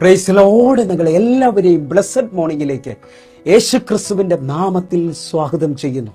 Praise the Lord, and the blessed morning. Yesu Christuvinte നാമത്തിൽ സ്വാഗതം ചെയ്യുന്നു.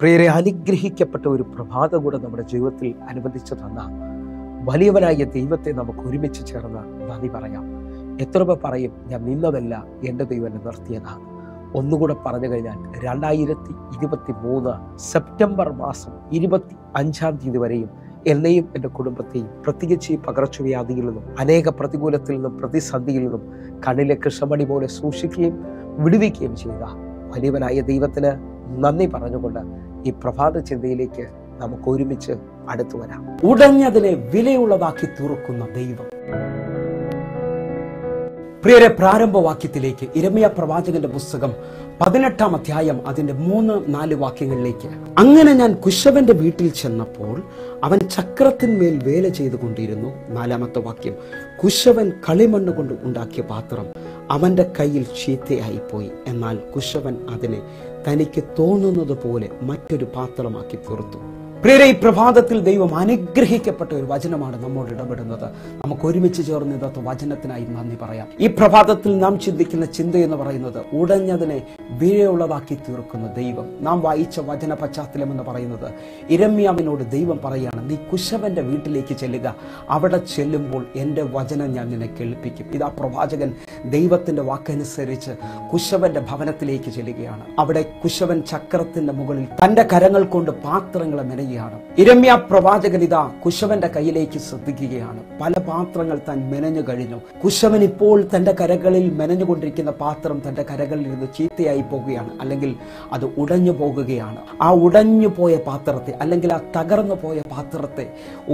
Prayer അനുഗ്രഹിക്കപ്പെട്ട ഒരു പ്രഭാത കൂടെ നമ്മുടെ ജീവിതത്തിൽ അനുവദിച്ചു തന്ന വലിയവനായ ദൈവത്തെ നമുക്ക് ഒരുമിച്ച് ചേർന്ന് നന്ദി പറയാം. എത്ര പേർ പറയും ഞാൻ നിന്നതല്ല എൻ്റെ ദൈവം എന്നെ നിർത്തിയതാണ്. ഒന്നുകൂടെ പറഞ്ഞു കഴിഞ്ഞാൽ 2023 സെപ്റ്റംബർ മാസം 25-ാം തീയതി വരെയും എന്നെയും എൻ്റെ കുടുംബത്തെയും പ്രത്യേകിച്ച് ഈ പകർച്ചവ്യാധിയിൽ നിന്നും അനേക പ്രതികൂലത്തിൽ നിന്നും പ്രതിസന്ധിയിൽ നിന്നും കണ്ണിലെ കൃഷ്ണമണി പോലെ സൂക്ഷിക്കുകയും വിടുവിക്കുകയും ചെയ്ത വലിയവനായ ദൈവത്തിന് നന്ദി പറഞ്ഞുകൊണ്ട് ഈ പ്രഭാത ചിന്തയിലേക്ക് നമുക്ക് ഒരുമിച്ച് അടുത്തു വരാം. ഉടഞ്ഞതിനെ വിലയുള്ളതാക്കി തീർക്കുന്ന ദൈവം. പ്രിയരെ, പ്രാരംഭവാക്യത്തിലേക്ക് ഇരമ്യാ പ്രവാചകന്റെ പുസ്തകം 18-ാം അധ്യായം അതിന്റെ 3-4 വാക്യങ്ങളിലേക്ക്. അങ്ങനെ ഞാൻ കുശവന്റെ വീട്ടിൽ ചെന്നപ്പോൾ അവൻ ചക്രത്തിന്മേൽ വേല ചെയ്തുകൊണ്ടിരുന്നു. 4-മത്തെ വാക്യം. കുശവൻ കളിമണ്ണ് കൊണ്ട് ഉണ്ടാക്കിയ പാത്രം അവന്റെ കയ്യിൽ ചീത്തയായിപ്പോയി. എന്നാൽ കുശവൻ അതിനെ തനിക്ക് തോന്നുന്നത് പോലെ മറ്റൊരു പാത്രമാക്കി തീർത്തു. പ്രിയരെ, ഈ പ്രഭാതത്തിൽ ദൈവം അനുഗ്രഹിക്കപ്പെട്ട ഒരു വചനമാണ് നമ്മോട് ഇടപെടുന്നത്. നമുക്ക് ഒരുമിച്ച് ചേർന്ന് ഇതത്തെ വചനത്തിനായി നന്ദി പറയാം. ഈ പ്രഭാതത്തിൽ നാം ചിന്തിക്കുന്ന ചിന്ത എന്ന് പറയുന്നത് ഉടഞ്ഞതിനെ വിലയുള്ളതാക്കി തീർക്കുന്ന ദൈവം. നാം വായിച്ച വചന പശ്ചാത്തലം എന്ന് പറയുന്നത് ഇരമ്യാവിനോട് ദൈവം പറയുകയാണ്, നീ കുശവന്റെ വീട്ടിലേക്ക് ചെല്ലുക, അവിടെ ചെല്ലുമ്പോൾ എൻ്റെ വചനം ഞാൻ നിന്നെ കേൾപ്പിക്കും. ഇതാ പ്രവാചകൻ ദൈവത്തിൻ്റെ വാക്കനുസരിച്ച് കുശവന്റെ ഭവനത്തിലേക്ക് ചെല്ലുകയാണ്. അവിടെ കുശവൻ ചക്രത്തിന്റെ മുകളിൽ തൻ്റെ കരങ്ങൾ കൊണ്ട് പാത്രങ്ങളെ മെനയുകയാണ്. ഇരമ്യാ പ്രവാചകൻ ഇതാ കുശവന്റെ കയ്യിലേക്ക് ശ്രദ്ധിക്കുകയാണ്. പല പാത്രങ്ങൾ താൻ മെനഞ്ഞു കഴിഞ്ഞു. കുശവൻ ഇപ്പോൾ തൻ്റെ കരകളിൽ മെനഞ്ഞുകൊണ്ടിരിക്കുന്ന പാത്രം തൻ്റെ കരകളിൽ നിന്ന് ചീത്തയായി പോകുകയാണ്, അല്ലെങ്കിൽ അത് ഉടഞ്ഞു പോകുകയാണ്. ആ ഉടഞ്ഞു പോയ പാത്രത്തെ, അല്ലെങ്കിൽ ആ തകർന്നു പോയ പാത്രത്തെ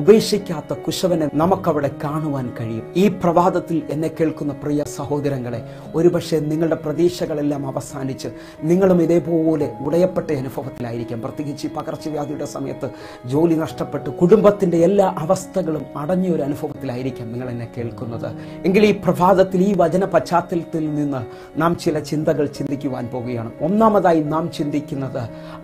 ഉപേക്ഷിക്കാത്ത കുശവനെ നമുക്കവിടെ കാണുവാൻ കഴിയും. ഈ പ്രഭാതത്തിൽ എന്നെ കേൾക്കുന്ന പ്രിയ സഹോദരങ്ങളെ, ഒരുപക്ഷെ നിങ്ങളുടെ പ്രതീക്ഷകളെല്ലാം അവസാനിച്ച് നിങ്ങളും ഇതേപോലെ ഉടയപ്പെട്ട അനുഭവത്തിലായിരിക്കാം. പ്രത്യേകിച്ച് പകർച്ചവ്യാധിയുടെ സമയത്ത് ജോലി നഷ്ടപ്പെട്ട് കുടുംബത്തിൻ്റെ എല്ലാ അവസ്ഥകളും അടഞ്ഞ ഒരു അനുഭവത്തിലായിരിക്കാം നിങ്ങൾ എന്നെ കേൾക്കുന്നത് എങ്കിൽ, ഈ പ്രഭാതത്തിൽ ഈ വചന പശ്ചാത്തലത്തിൽ നിന്ന് നാം ചില ചിന്തകൾ ചിന്തിക്കുവാൻ പോവുകയാണ്. ഒന്നാമതായി നാം ചിന്തിക്കുന്നത്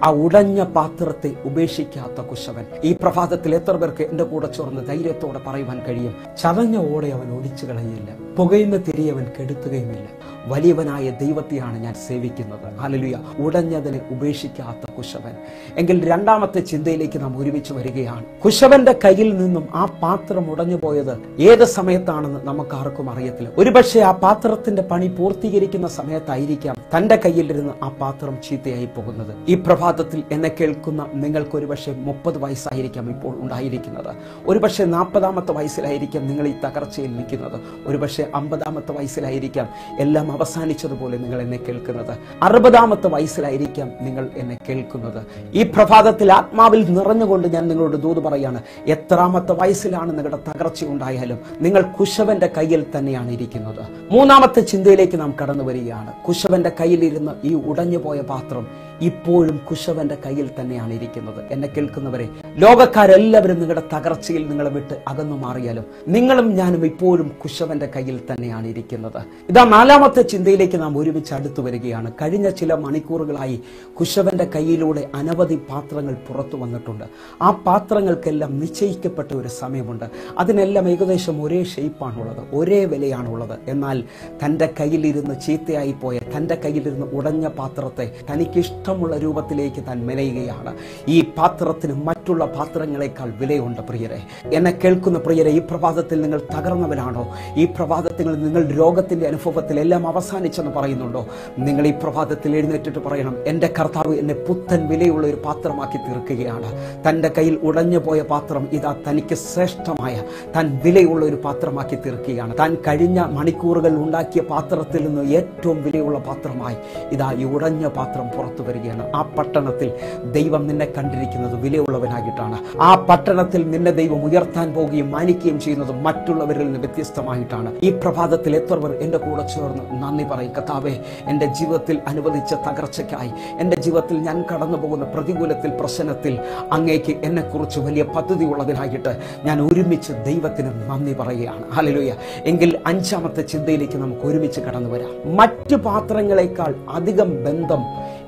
ആ ഉടഞ്ഞ പാത്രത്തെ ഉപേക്ഷിക്കാത്ത കുശവൻ. ഈ പ്രഭാതത്തിൽ എത്ര പേർക്ക് എൻ്റെ കൂടെ ചേർന്ന് ധൈര്യത്തോടെ പറയുവാൻ കഴിയും, ചതഞ്ഞ ഓടെ അവൻ ഒടിച്ചു കളയില്ല, പുകയുന്ന തിരിയവൻ കെടുത്തുകയുമില്ല, വലിയവനായ ദൈവത്തെയാണ് ഞാൻ സേവിക്കുന്നത്. ഹല്ലേലൂയ. ഉടഞ്ഞതിനെ ഉപേക്ഷിക്കാത്ത കുശവൻ. എങ്കിൽ രണ്ടാമത്തെ ചിന്തയിലേക്ക് നാം ഒരുമിച്ച് വരികയാണ്. കുശവന്റെ കയ്യിൽ നിന്നും ആ പാത്രം ഉടഞ്ഞു പോയത് ഏത് സമയത്താണെന്ന് നമുക്ക് ആർക്കും അറിയത്തില്ല. ഒരുപക്ഷെ ആ പാത്രത്തിന്റെ പണി പൂർത്തീകരിക്കുന്ന സമയത്തായിരിക്കാം തൻ്റെ കയ്യിലിരുന്ന് ആ പാത്രം ചീത്തയായി പോകുന്നത്. ഈ പ്രഭാതത്തിൽ എന്നെ കേൾക്കുന്ന നിങ്ങൾക്ക് ഒരുപക്ഷെ 30 വയസ്സായിരിക്കാം ഇപ്പോൾ ഉണ്ടായിരിക്കുന്നത്. ഒരുപക്ഷെ 40-ാമത്തെ വയസ്സിലായിരിക്കാം നിങ്ങൾ ഈ തകർച്ചയിൽ നിൽക്കുന്നത്. ഒരുപക്ഷെ 50-ാമത്തെ വയസ്സിലായിരിക്കാം എല്ലാം അവസാനിച്ചതുപോലെ നിങ്ങൾ എന്നെ കേൾക്കുന്നത്. 60-ാമത്തെ വയസ്സിലായിരിക്കാം നിങ്ങൾ എന്നെ കേൾക്കുന്നത്. ഈ പ്രഭാതത്തിൽ ആത്മാവിൽ നിറഞ്ഞുകൊണ്ട് ഞാൻ നിങ്ങളോട് ദൂത് പറയാണ്, എത്രാമത്തെ വയസ്സിലാണ് നിങ്ങളുടെ തകർച്ച ഉണ്ടായാലും നിങ്ങൾ കുശവന്റെ കയ്യിൽ തന്നെയാണ് ഇരിക്കുന്നത്. മൂന്നാമത്തെ ചിന്തയിലേക്ക് നാം കടന്നു വരികയാണ്. കുശവന്റെ കയ്യിലിരുന്ന് ഈ ഉടഞ്ഞുപോയ പാത്രം ഇപ്പോഴും കുശവന്റെ കയ്യിൽ തന്നെയാണ് ഇരിക്കുന്നത്. എന്നെ കേൾക്കുന്നവരെ, ലോകക്കാരെല്ലാവരും നിങ്ങളുടെ തകർച്ചയിൽ നിങ്ങളെ വിട്ട് അകന്നു മാറിയാലും നിങ്ങളും ഞാനും ഇപ്പോഴും കുശവന്റെ കയ്യിൽ തന്നെയാണ് ഇരിക്കുന്നത്. ഇതാ നാലാമത്തെ ചിന്തയിലേക്ക് നാം ഒരുമിച്ച് അടുത്തു വരികയാണ്. കഴിഞ്ഞ ചില മണിക്കൂറുകളായി കുശവന്റെ കയ്യിലൂടെ അനവധി പാത്രങ്ങൾ പുറത്തു വന്നിട്ടുണ്ട്. ആ പാത്രങ്ങൾക്കെല്ലാം നിശ്ചയിക്കപ്പെട്ട ഒരു സമയമുണ്ട്. അതിനെല്ലാം ഏകദേശം ഒരേ ഷേപ്പാണുള്ളത്, ഒരേ വിലയാണുള്ളത്. എന്നാൽ തൻ്റെ കയ്യിലിരുന്ന് ചീത്തയായി പോയ, തൻ്റെ കയ്യിലിരുന്ന് ഉടഞ്ഞ പാത്രത്തെ തനിക്കിഷ്ടം ഇഷ്ടമുള്ള രൂപത്തിലേക്ക് താൻ മെനയുകയാണ്. ഈ പാത്രത്തിന് മറ്റുള്ള പാത്രങ്ങളെക്കാൾ വിലയുണ്ട് പ്രിയരെ. എന്നെ കേൾക്കുന്ന പ്രിയരെ, ഈ പ്രഭാതത്തിൽ നിങ്ങൾ തകർന്നവരാണോ? ഈ പ്രഭാതത്തിൽ നിങ്ങൾ രോഗത്തിൻ്റെ അനുഭവത്തിൽ എല്ലാം അവസാനിച്ചെന്ന് പറയുന്നുണ്ടോ? നിങ്ങൾ ഈ പ്രഭാതത്തിൽ എഴുന്നേറ്റിട്ട് പറയണം, എൻ്റെ കർത്താവ് എന്നെ പുത്തൻ വിലയുള്ള ഒരു പാത്രമാക്കി തീർക്കുകയാണ്. തൻ്റെ കയ്യിൽ ഉടഞ്ഞു പോയ പാത്രം ഇതാ തനിക്ക് ശ്രേഷ്ഠമായ താൻ വിലയുള്ള ഒരു പാത്രമാക്കി തീർക്കുകയാണ്. താൻ കഴിഞ്ഞ മണിക്കൂറുകൾ ഉണ്ടാക്കിയ പാത്രത്തിൽ നിന്ന് ഏറ്റവും വിലയുള്ള പാത്രമായി ഇതാ ഈ ഉടഞ്ഞ പാത്രം പുറത്തു വരികയാണ്. ആ പട്ടണത്തിൽ ദൈവം നിന്നെ കണ്ടിരിക്കുന്നത് വിലയുള്ളവനായിട്ടാണ്. ആ പട്ടണത്തിൽ നിന്നെ ദൈവം ഉയർത്താൻ പോവുകയും മാനിക്കുകയും ചെയ്യുന്നത് മറ്റുള്ളവരിൽ നിന്ന് വ്യത്യസ്തമായിട്ടാണ്. ഈ പ്രഭാതത്തിൽ എത്ര പേർ എൻ്റെ കൂടെ ചേർന്ന് നന്ദി പറയും, കർത്താവേ എൻ്റെ ജീവിതത്തിൽ അനുവദിച്ച തകർച്ചയ്ക്കായി, എൻ്റെ ജീവിതത്തിൽ ഞാൻ കടന്നു പോകുന്ന പ്രതികൂലത്തിൽ പ്രശ്നത്തിൽ അങ്ങേക്ക് എന്നെക്കുറിച്ച് വലിയ പദ്ധതി ഉള്ളതിനായിട്ട് ഞാൻ ഒരുമിച്ച് ദൈവത്തിന് നന്ദി പറയുകയാണ്. ഹല്ലേലൂയ. എങ്കിൽ അഞ്ചാമത്തെ ചിന്തയിലേക്ക് നമുക്ക് ഒരുമിച്ച് കടന്നു വരാം. മറ്റു പാത്രങ്ങളെക്കാൾ അധികം ബന്ധം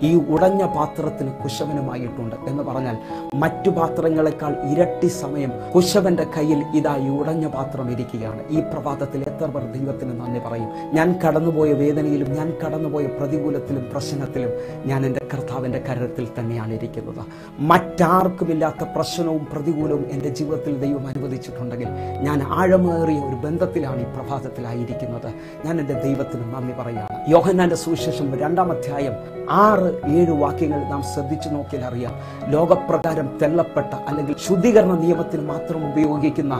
ഈ ഉടഞ്ഞ പാത്രത്തിന് കുശവനുമായിട്ടുണ്ട് എന്ന് പറഞ്ഞാൽ മറ്റു പാത്രങ്ങളെക്കാൾ ഇരട്ടി സമയം കുശവന്റെ കയ്യിൽ ഇതാ ഈ ഉടഞ്ഞ പാത്രം ഇരിക്കുകയാണ്. ഈ പ്രഭാതത്തിൽ എത്ര പേർ ദൈവത്തിന് നന്ദി പറയും? ഞാൻ കടന്നുപോയ വേദനയിലും ഞാൻ കടന്നുപോയ പ്രതികൂലത്തിലും പ്രശ്നത്തിലും ഞാൻ എൻ്റെ കർത്താവിൻ്റെ കരത്തിൽ തന്നെയാണ് ഇരിക്കുന്നത്. മറ്റാർക്കുമില്ലാത്ത പ്രശ്നവും പ്രതികൂലവും എൻ്റെ ജീവിതത്തിൽ ദൈവം അനുവദിച്ചിട്ടുണ്ടെങ്കിൽ ഞാൻ ആഴമേറിയ ഒരു ബന്ധത്തിലാണ് ഈ പ്രഭാതത്തിലായിരിക്കുന്നത്. ഞാൻ എൻ്റെ ദൈവത്തിന് നന്ദി പറയുകയാണ്. യോഹന്നാന്റെ സുവിശേഷം 2-ാം അധ്യായം 6-7 വാക്യങ്ങൾ നാം ശ്രദ്ധിച്ചു നോക്കിയാൽ അറിയാം, ലോകപ്രകാരം തെള്ളപ്പെട്ട അല്ലെങ്കിൽ ശുദ്ധീകരണ നിയമത്തിന് മാത്രം ഉപയോഗിക്കുന്ന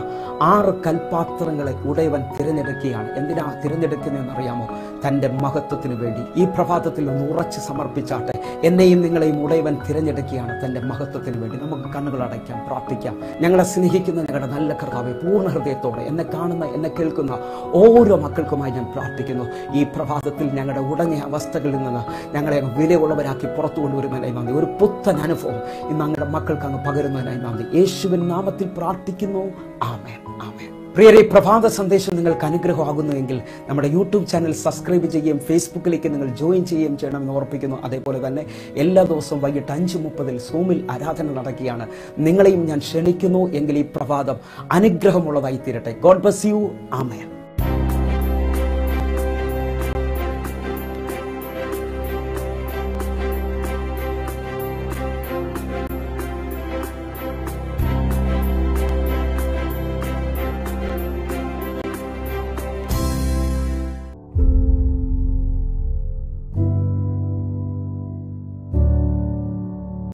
6 കൽപാത്രങ്ങളെ ഉടയവൻ തിരഞ്ഞെടുക്കുകയാണ്. എന്തിനാ തിരഞ്ഞെടുക്കുന്നതെന്നറിയാമോ? തൻ്റെ മഹത്വത്തിന് വേണ്ടി. ഈ പ്രഭാതത്തിൽ ഒന്ന് ഉറച്ച് സമർപ്പിച്ചാട്ടെ, എന്നെയും നിങ്ങളെയും ഉടയവൻ തിരഞ്ഞെടുക്കുകയാണ് തൻ്റെ മഹത്വത്തിന് വേണ്ടി. നമുക്ക് കണ്ണുകൾ അടയ്ക്കാം, പ്രാർത്ഥിക്കാം. ഞങ്ങളെ സ്നേഹിക്കുന്ന ഞങ്ങളുടെ നല്ല കർത്താവെ, പൂർണ്ണ ഹൃദയത്തോടെ എന്നെ കാണുന്ന എന്നെ കേൾക്കുന്ന ഓരോ മക്കൾക്കുമായി ഞാൻ പ്രാർത്ഥിക്കുന്നു. ഈ പ്രഭാതത്തിൽ ഞങ്ങളുടെ ഉടങ്ങിയ അവസ്ഥകളിൽ നിന്ന് ഞങ്ങളെ വിലയുള്ളവരാക്കി പുറത്തു കൊണ്ടുവരുന്നതിനായി നന്ദി. ഒരു പുത്തൻ അനുഭവം ഇന്ന് ഞങ്ങളുടെ മക്കൾക്ക് അങ്ങ് പകരുന്നതിനായി നന്ദി. യേശുവിൻ നാമത്തിൽ പ്രാർത്ഥിക്കുന്നു, ആമേൻ, ആമേൻ. പ്രിയരെ, ഈ പ്രഭാത സന്ദേശം നിങ്ങൾക്ക് അനുഗ്രഹമാകുന്നുവെങ്കിൽ നമ്മുടെ യൂട്യൂബ് ചാനൽ സബ്സ്ക്രൈബ് ചെയ്യുകയും ഫേസ്ബുക്കിലേക്ക് നിങ്ങൾ ജോയിൻ ചെയ്യുകയും ചെയ്യണമെന്ന് ഓർപ്പിക്കുന്നു. അതേപോലെ തന്നെ എല്ലാ ദിവസവും വൈകിട്ട് 5:30 സൂമിൽ ആരാധന നടക്കുകയാണ്. നിങ്ങളെയും ഞാൻ ക്ഷണിക്കുന്നു. എങ്കിൽ ഈ പ്രഭാതം അനുഗ്രഹമുള്ളതായി തീരട്ടെ. God bless you. ആമേൻ.